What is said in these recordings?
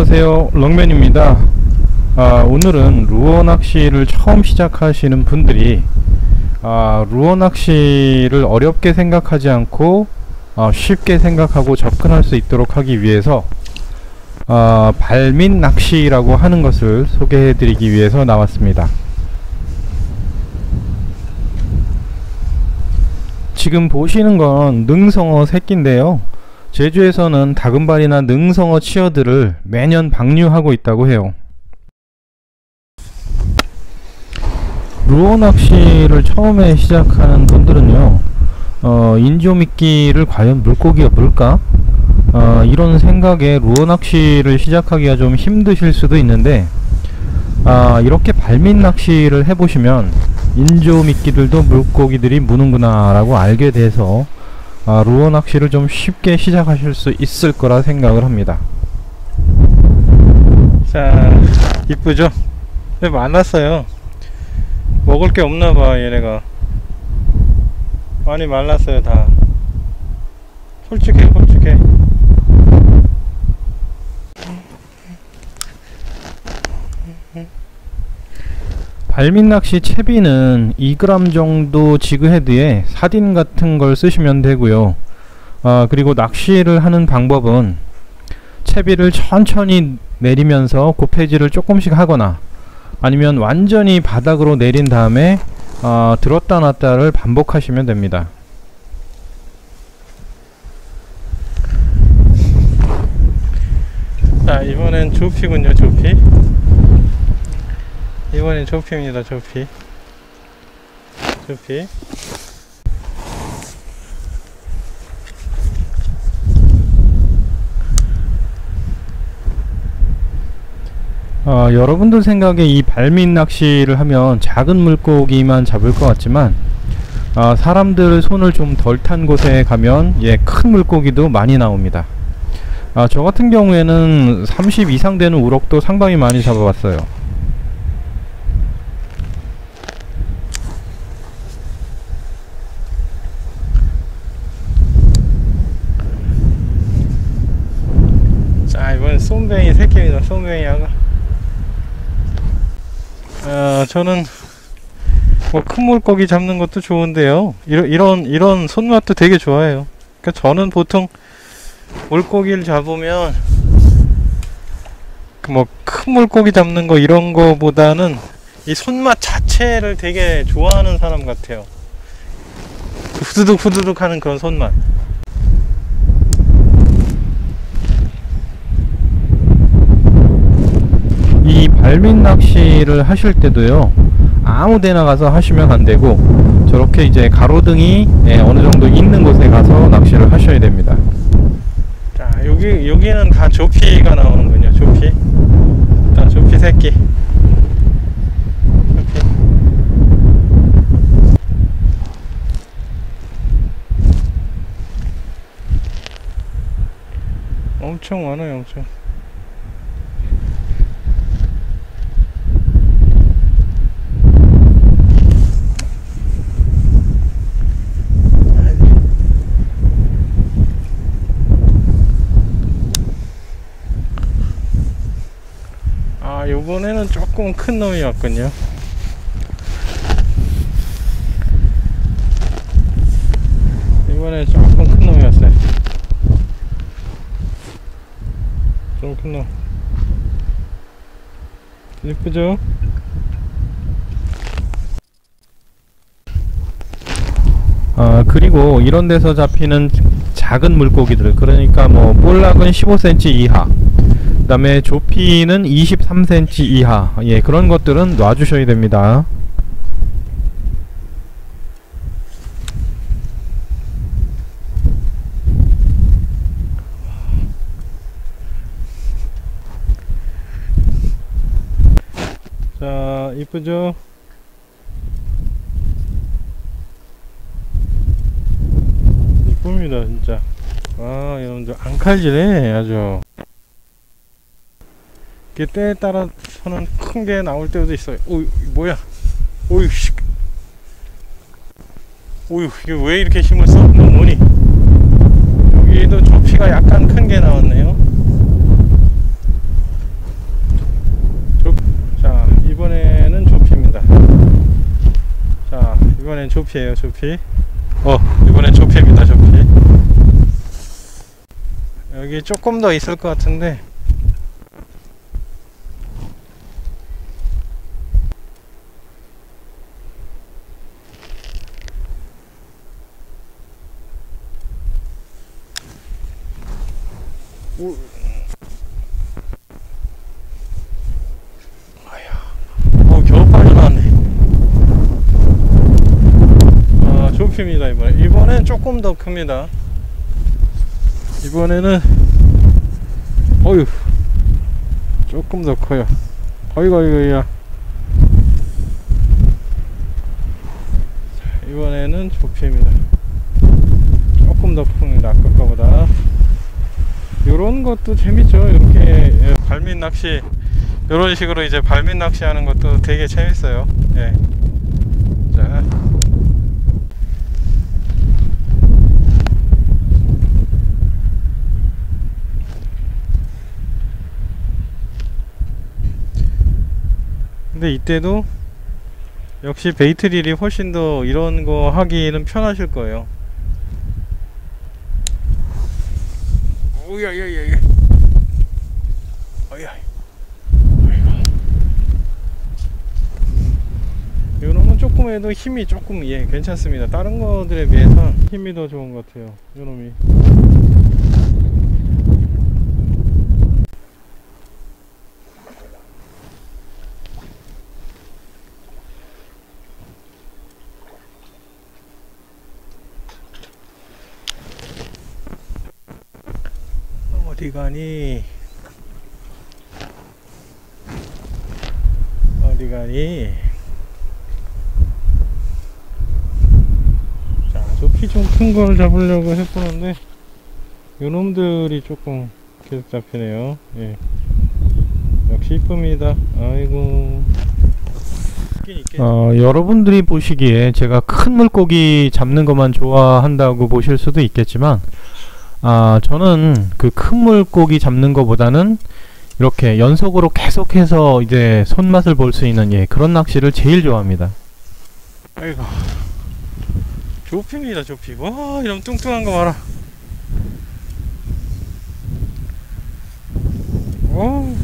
안녕하세요, 럭맨입니다. 오늘은 루어 낚시를 처음 시작하시는 분들이 루어 낚시를 어렵게 생각하지 않고 쉽게 생각하고 접근할 수 있도록 하기 위해서 발민 낚시라고 하는 것을 소개해 드리기 위해서 나왔습니다. 지금 보시는 건 능성어 새끼인데요, 제주에서는 다금바리나 능성어 치어들을 매년 방류하고 있다고 해요. 루어 낚시를 처음에 시작하는 분들은요, 인조미끼를 과연 물고기가 물까? 이런 생각에 루어 낚시를 시작하기가 좀 힘드실 수도 있는데, 이렇게 발민 낚시를 해보시면 인조미끼들도 물고기들이 무는구나 라고 알게 돼서 루어 낚시를 좀 쉽게 시작하실 수 있을 거라 생각을 합니다. 자, 이쁘죠? 말랐어요. 먹을 게 없나봐. 얘네가 많이 말랐어요. 다 솔직해, 솔직해. 발민낚시 채비는 2g 정도 지그헤드에 사딘 같은 걸 쓰시면 되고요. 그리고 낚시를 하는 방법은 채비를 천천히 내리면서 고패질을 조금씩 하거나, 아니면 완전히 바닥으로 내린 다음에 들었다 놨다를 반복하시면 됩니다. 자, 이번엔 조피군요. 조피, 이번엔 조피입니다. 조피. 여러분들 생각에 이 발민 낚시를 하면 작은 물고기만 잡을 것 같지만, 사람들 손을 좀 덜 탄 곳에 가면 큰 물고기도 많이 나옵니다. 저 같은 경우에는 30 이상 되는 우럭도 상당히 많이 잡아봤어요. 자, 이번엔 쏨뱅이 새끼입니다. 쏨뱅이하고. 저는 뭐 큰 물고기 잡는 것도 좋은데요, 이런 손맛도 되게 좋아해요. 그러니까 저는 보통 물고기를 잡으면 뭐 큰 물고기 잡는 거 이런 거보다는 이 손맛 자체를 되게 좋아하는 사람 같아요. 후두둑 후두둑 하는 그런 손맛. 이 발민 낚시를 하실 때도요, 아무 데나 가서 하시면 안 되고, 저렇게 이제 가로등이 어느 정도 있는 곳에 가서 낚시를 하셔야 됩니다. 자, 여기는 다 조피가 나오는군요. 조피. 다 조피 새끼. 엄청 많아요, 엄청. 이번에는 조금 큰 놈이 왔군요. 이번에 조금 큰 놈이 왔어요. 좀 큰 놈. 예쁘죠? 그리고 이런 데서 잡히는 작은 물고기들, 그러니까 뭐 볼락은 15cm 이하, 그 다음에 조피는 23cm 이하, 그런 것들은 놔주셔야 됩니다. 자, 이쁘죠? 이쁩니다, 진짜. 여러분들 안 칼질해, 아주. 이게 때에 따라서는 큰 게 나올 때도 있어요. 오이, 뭐야? 오이, 씨. 오이, 이게 왜 이렇게 힘을 써? 너 뭐니? 여기도 조피가 약간 큰 게 나왔네요. 조피예요, 조피. 이번엔 조피입니다, 조피. 여기 조금 더 있을 것 같은데. 이번엔 조금 더 큽니다. 이번에는 어휴 조금 더 커요. 어이구. 이번에는 조피입니다. 조금 더 큽니다. 아까 거보다. 요런 것도 재밌죠. 이렇게 발밑 낚시, 요런 식으로 이제 발밑 낚시 하는 것도 되게 재밌어요. 예. 자. 근데 이때도 역시 베이트릴이 훨씬 더 이런 거 하기는 편하실 거예요. 오야. 이런 건 조금 해도 힘이 조금, 예, 괜찮습니다. 다른 거들에 비해서 힘이 더 좋은 것 같아요. 요놈이. 어디 가니? 자, 조피 좀 큰 걸 잡으려고 해보는데 요놈들이 조금 계속 잡히네요. 예. 역시 이쁩니다. 아이고. 여러분들이 보시기에 제가 큰 물고기 잡는 것만 좋아한다고 보실 수도 있겠지만, 저는 그 큰 물고기 잡는 것보다는 이렇게 연속으로 계속해서 이제 손맛을 볼 수 있는, 예, 그런 낚시를 제일 좋아합니다. 아이고. 조피입니다, 조피. 와, 이런 뚱뚱한 거 봐라. 오.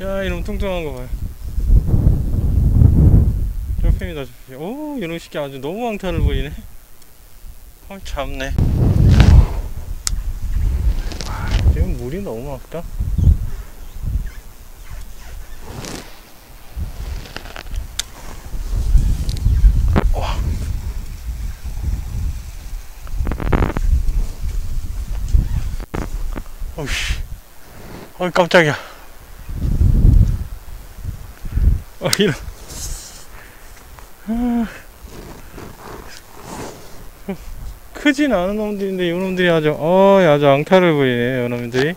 야, 이런 뚱뚱한 거 봐요. 조피입니다, 조피. 오, 이런 식이 아주 너무 왕타를 부리네. 잡네. 지금 물이 너무 막다. 와. 어이씨. 어이, 깜짝이야. 이런. 크진 않은 놈들인데 요놈들이 아주 아주 앙탈을 부리네, 요놈들이.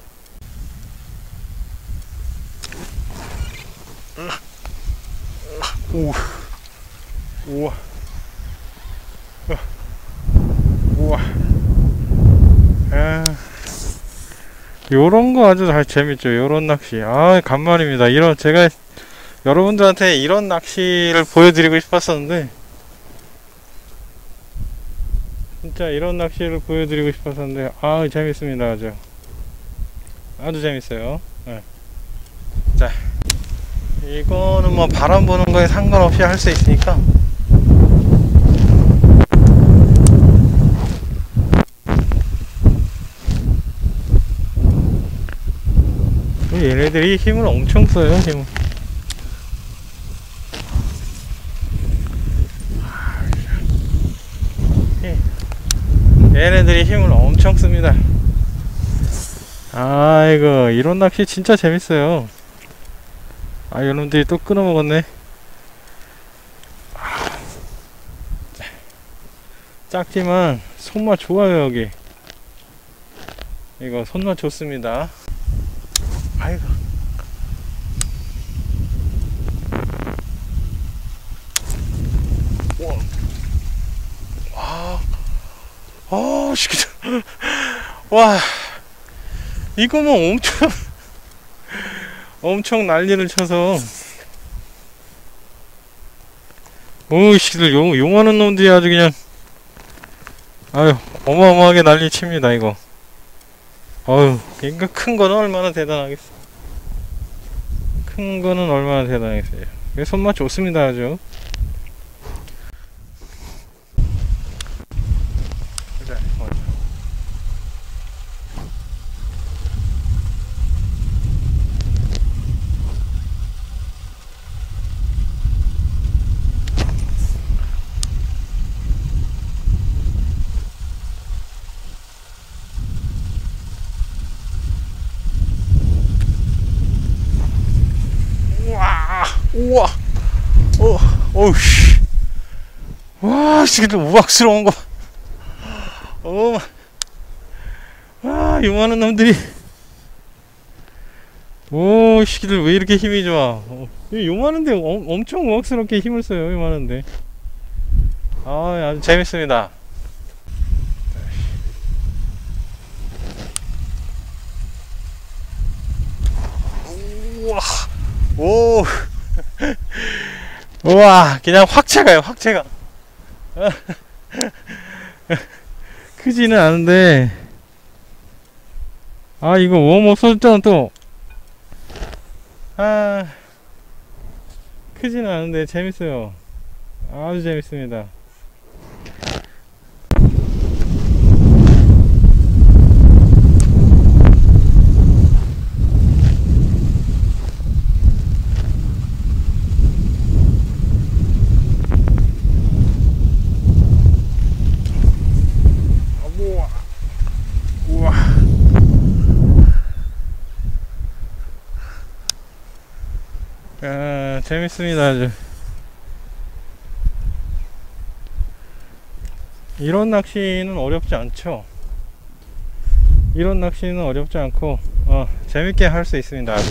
우와. 아, 요런 거 아주 잘 재밌죠, 요런 낚시. 간만입니다. 이런, 제가 여러분들한테 이런 낚시를 보여드리고 싶었었는데, 진짜 이런 낚시를 보여드리고 싶었었는데, 재밌습니다. 아주 재밌어요. 네. 자, 이거는 뭐 바람 부는 거에 상관없이 할 수 있으니까. 얘네들이 힘을 엄청 써요, 힘을. 얘네들이 힘을 엄청 씁니다. 아이고, 이런 낚시 진짜 재밌어요. 요놈들이 또 끊어먹었네. 작지만 손맛 좋아요, 여기. 이거 손맛 좋습니다. 아이고. 와, 이거 뭐 엄청 난리를 쳐서 어이 씨들 용하는 놈들이 아주 그냥 아유 어마어마하게 난리칩니다 이거. 아유 그러니까 큰 거는 얼마나 대단하겠어. 큰 거는 얼마나 대단하겠어요. 손맛 좋습니다 아주. 우와, 오우씨, 와, 지금 우악스러운 거. 오, 아, 요만한 놈들이. 오, 시기들 왜 이렇게 힘이 좋아? 요만한데 엄청 우악스럽게 힘을 써요, 요만한데. 아, 아주 재밌습니다. 우와, 오. 우와 그냥 확채가요 확채가. 크지는 않은데 아 이거 웜업 설정 또 아 크지는 않은데 재밌어요. 아주 재밌습니다. 재밌습니다 아주. 이런 낚시는 어렵지 않죠. 이런 낚시는 어렵지 않고 재밌게 할 수 있습니다 아주.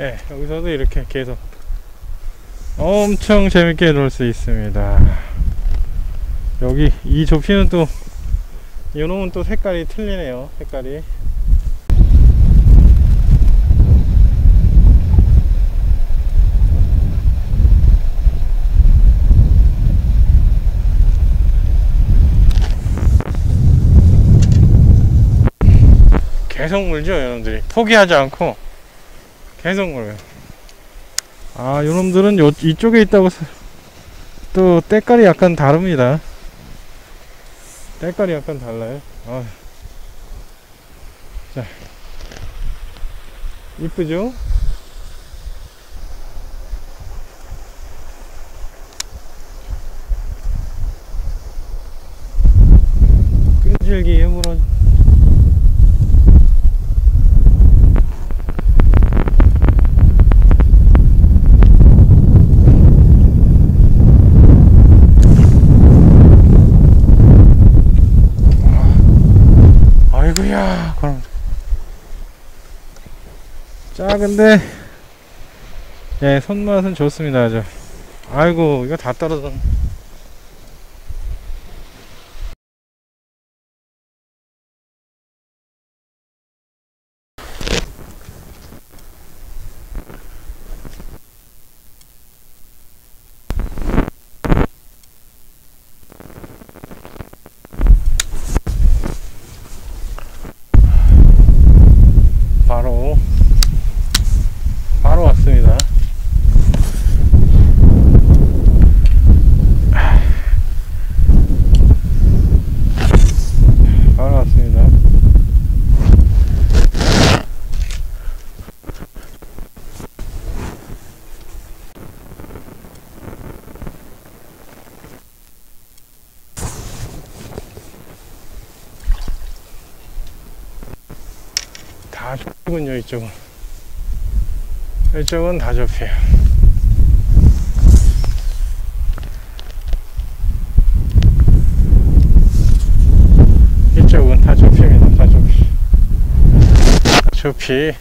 예, 여기서도 이렇게 계속 엄청 재밌게 놀 수 있습니다. 여기 이 조피는 또 요놈은 또 색깔이 틀리네요. 색깔이 계속 물죠 여러분들이. 포기하지 않고 계속 물어요. 아, 요놈들은 이쪽에 있다고 또 때깔이 약간 다릅니다. 때깔이 약간 달라요. 아. 자, 이쁘죠? 끈질기에 물어. 이야, 그럼 작은데 예 손맛은 좋습니다 아주. 아이고 이거 다 떨어졌네. 바로 왔습니다. 바로 왔습니다. 다 좋군요 이쪽은. 이쪽은 다 조피예요. 이쪽은 다 조피. 조피